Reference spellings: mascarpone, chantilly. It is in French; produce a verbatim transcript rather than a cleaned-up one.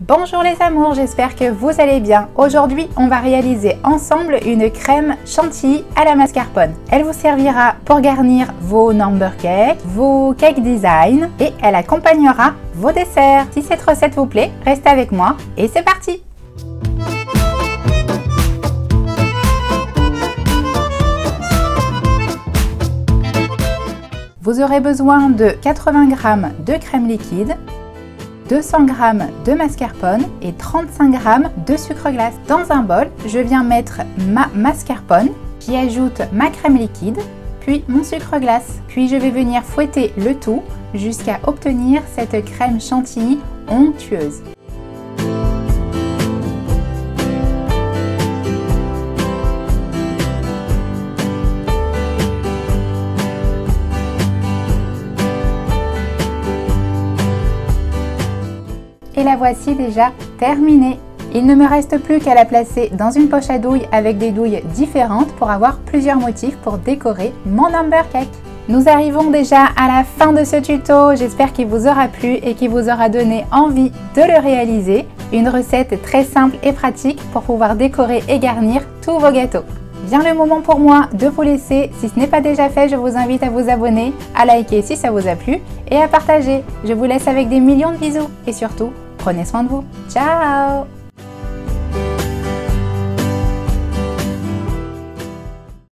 Bonjour les amours, j'espère que vous allez bien. Aujourd'hui, on va réaliser ensemble une crème chantilly à la mascarpone. Elle vous servira pour garnir vos number cakes, vos cake design et elle accompagnera vos desserts. Si cette recette vous plaît, restez avec moi et c'est parti! Vous aurez besoin de quatre-vingts grammes de crème liquide, deux cents grammes de mascarpone et trente-cinq grammes de sucre glace. Dans un bol, je viens mettre ma mascarpone, j'y ajoute ma crème liquide, puis mon sucre glace. Puis je vais venir fouetter le tout jusqu'à obtenir cette crème chantilly onctueuse. Et la voici déjà terminée. Il ne me reste plus qu'à la placer dans une poche à douille avec des douilles différentes pour avoir plusieurs motifs pour décorer mon number cake. Nous arrivons déjà à la fin de ce tuto. J'espère qu'il vous aura plu et qu'il vous aura donné envie de le réaliser. Une recette très simple et pratique pour pouvoir décorer et garnir tous vos gâteaux. Vient le moment pour moi de vous laisser. Si ce n'est pas déjà fait, je vous invite à vous abonner, à liker si ça vous a plu et à partager. Je vous laisse avec des millions de bisous et surtout, prenez soin de vous. Ciao!